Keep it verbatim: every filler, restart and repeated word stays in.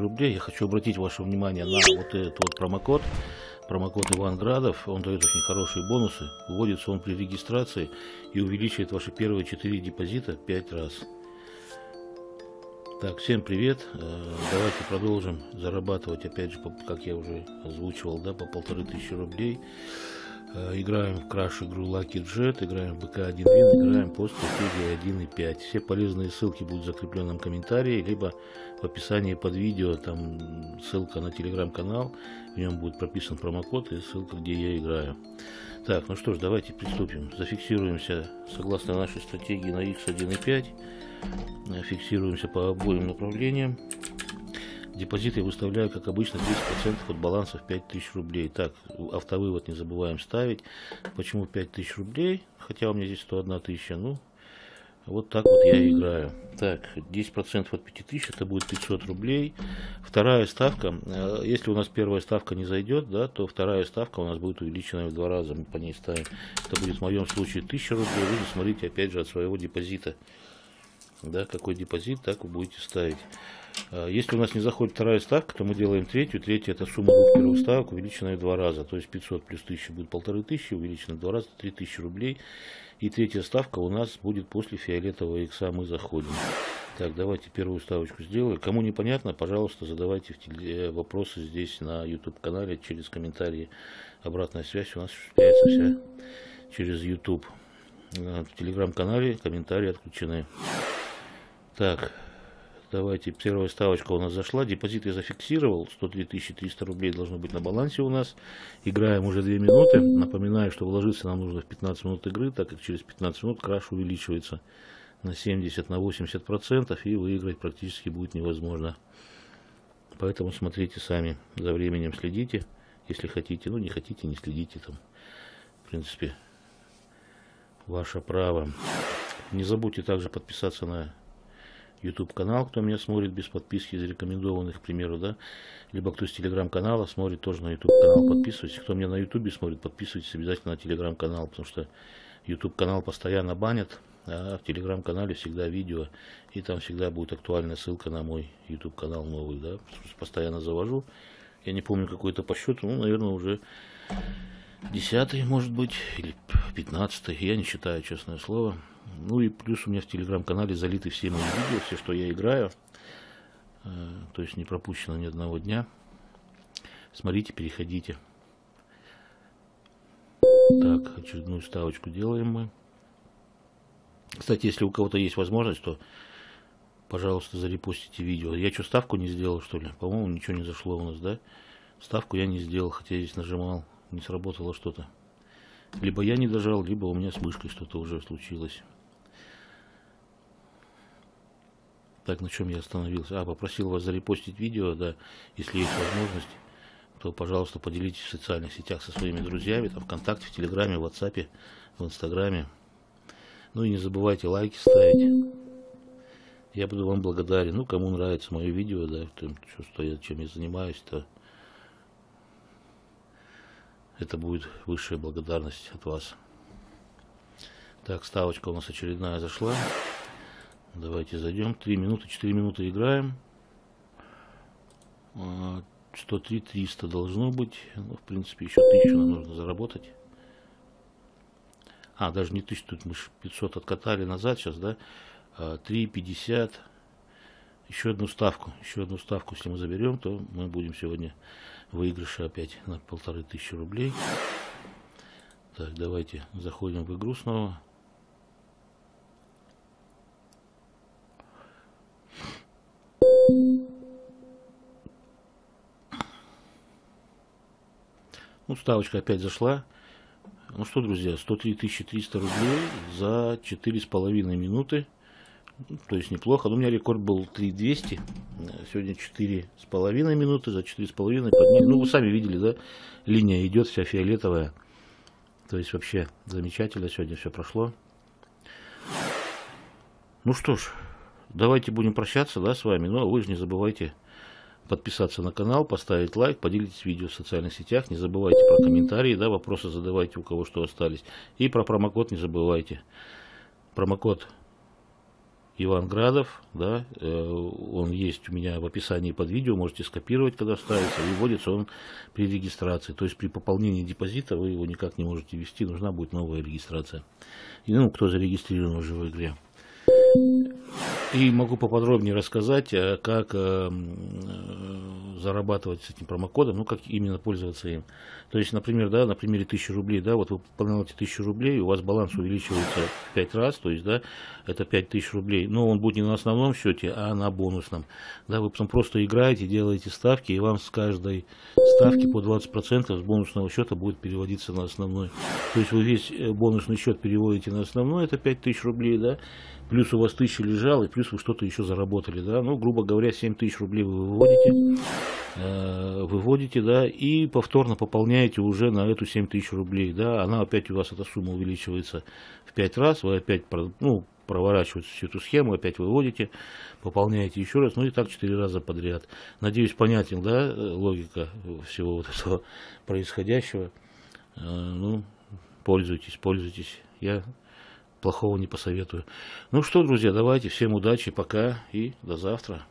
рублей. Я хочу обратить ваше внимание на вот этот вот промокод. Промокод Иванградов. Он дает очень хорошие бонусы. Вводится он при регистрации и увеличивает ваши первые четыре депозита пять раз. Так, всем привет. Давайте продолжим зарабатывать. Опять же, как я уже озвучивал, да, по полторы тысячи рублей. Играем в краш-игру Lucky Jet, играем в бэ ка один, играем по стратегии один и пять. Все полезные ссылки будут в закрепленном комментарии, либо в описании под видео, там ссылка на телеграм-канал, в нем будет прописан промокод и ссылка, где я играю. Так, ну что ж, давайте приступим. Зафиксируемся, согласно нашей стратегии, на икс один и пять. Фиксируемся по обоим направлениям. Депозиты я выставляю, как обычно, десять процентов от баланса в пять тысяч рублей. Так, автовывод не забываем ставить. Почему пять тысяч рублей? Хотя у меня здесь сто одна тысяча. Ну, вот так вот я играю. Так, десять процентов от пяти тысяч, это будет пятьсот рублей. Вторая ставка, если у нас первая ставка не зайдет, да, то вторая ставка у нас будет увеличена в два раза. Мы по ней ставим. Это будет в моем случае тысяча рублей. Вы смотрите, опять же, от своего депозита. Да, какой депозит, так вы будете ставить. Если у нас не заходит вторая ставка, то мы делаем третью. Третья — это сумма двух первых ставок, увеличенная в два раза. То есть пятьсот плюс тысяча будет полторы тысячи, увеличенная в два раза, три тысячи рублей. И третья ставка у нас будет после фиолетового икса, мы заходим. Так, давайте первую ставочку сделаю. Кому непонятно, пожалуйста, задавайте вопросы здесь на ютуб-канале через комментарии. Обратная связь у нас осуществляется вся через ютуб. В телеграм-канале комментарии отключены. Так, давайте, первая ставочка у нас зашла, депозит я зафиксировал, сто три тысячи триста рублей должно быть на балансе у нас. Играем уже две минуты, напоминаю, что вложиться нам нужно в пятнадцать минут игры, так как через пятнадцать минут краш увеличивается на семьдесят на восемьдесят процентов и выиграть практически будет невозможно. Поэтому смотрите сами, за временем следите, если хотите, ну не хотите, не следите там, в принципе, ваше право. Не забудьте также подписаться на YouTube канал, кто меня смотрит без подписки из рекомендованных, к примеру, да, либо кто с телеграм-канала смотрит, тоже на YouTube канал подписывайтесь. Кто меня на YouTube смотрит, подписывайтесь обязательно на телеграм-канал, потому что YouTube канал постоянно банят, а в телеграм-канале всегда видео, и там всегда будет актуальная ссылка на мой YouTube канал новый, да, постоянно завожу. Я не помню какой-то по счету, ну, наверное, уже десятый, может быть, или пятнадцатый, я не считаю, честное слово. Ну и плюс у меня в телеграм-канале залиты все мои видео, все, что я играю. То есть не пропущено ни одного дня. Смотрите, переходите. Так, очередную ставочку делаем мы. Кстати, если у кого-то есть возможность, то, пожалуйста, зарепостите видео. Я что, ставку не сделал, что ли? По-моему, ничего не зашло у нас, да? Ставку я не сделал, хотя я здесь нажимал, не сработало что-то. Либо я не дожал, либо у меня с мышкой что-то уже случилось. Так, на чем я остановился? А, попросил вас зарепостить видео, да, если есть возможность, то, пожалуйста, поделитесь в социальных сетях со своими друзьями, там, ВКонтакте, в Телеграме, в WhatsApp, в Инстаграме. Ну и не забывайте лайки ставить. Я буду вам благодарен. Ну, кому нравится мое видео, да, что я, чем я занимаюсь, то это будет высшая благодарность от вас. Так, ставочка у нас очередная зашла. Давайте зайдем. три минуты, четыре минуты играем. сто три триста должно быть. Ну, в принципе, еще тысячу нам нужно заработать. А, даже не тысячу, тут мы пятьсот откатали назад сейчас, да? три пятьдесят. Еще одну ставку. Еще одну ставку, если мы заберем, то мы будем сегодня выигрыши опять на полторы тысячи рублей. Так, давайте заходим в игру снова. Ну, ставочка опять зашла. Ну что, друзья, сто три тысячи триста рублей за четыре с половиной минуты. То есть неплохо. Но у меня рекорд был три двести. Сегодня четыре с половиной минуты. За четыре с половиной подняли. Ну, вы сами видели, да? Линия идет вся фиолетовая. То есть вообще замечательно сегодня все прошло. Ну что ж, давайте будем прощаться, да, с вами. Но вы же не забывайте подписаться на канал, поставить лайк, поделитесь видео в социальных сетях. Не забывайте про комментарии, да, вопросы задавайте, у кого что остались. И про промокод не забывайте. Промокод Иванградов, да, он есть у меня в описании под видео, можете скопировать, когда ставится, и вводится он при регистрации. То есть при пополнении депозита вы его никак не можете ввести, нужна будет новая регистрация. И, ну, кто зарегистрирован уже в игре. И могу поподробнее рассказать, как зарабатывать с этим промокодом, ну, как именно пользоваться им. То есть, например, да, на примере тысячи рублей, да, вот вы пополняете тысячу рублей, у вас баланс увеличивается в пять раз, то есть, да, это пять тысяч рублей, но он будет не на основном счете, а на бонусном. Да, вы потом просто играете, делаете ставки, и вам с каждой ставки по двадцать процентов с бонусного счета будет переводиться на основной. То есть, вы весь бонусный счет переводите на основной, это пять тысяч рублей, да, плюс у вас тысяча лежала, и плюс вы что-то еще заработали, да, ну, грубо говоря, семь тысяч рублей вы выводите, выводите, да, и повторно пополняете уже на эту семь тысяч рублей, да, она опять у вас, эта сумма увеличивается в пять раз, вы опять, ну, проворачиваете всю эту схему, опять выводите, пополняете еще раз, ну и так четыре раза подряд. Надеюсь, понятен, да, логика всего вот этого происходящего. Ну, пользуйтесь, пользуйтесь, я плохого не посоветую. Ну что, друзья, давайте, всем удачи, пока и до завтра.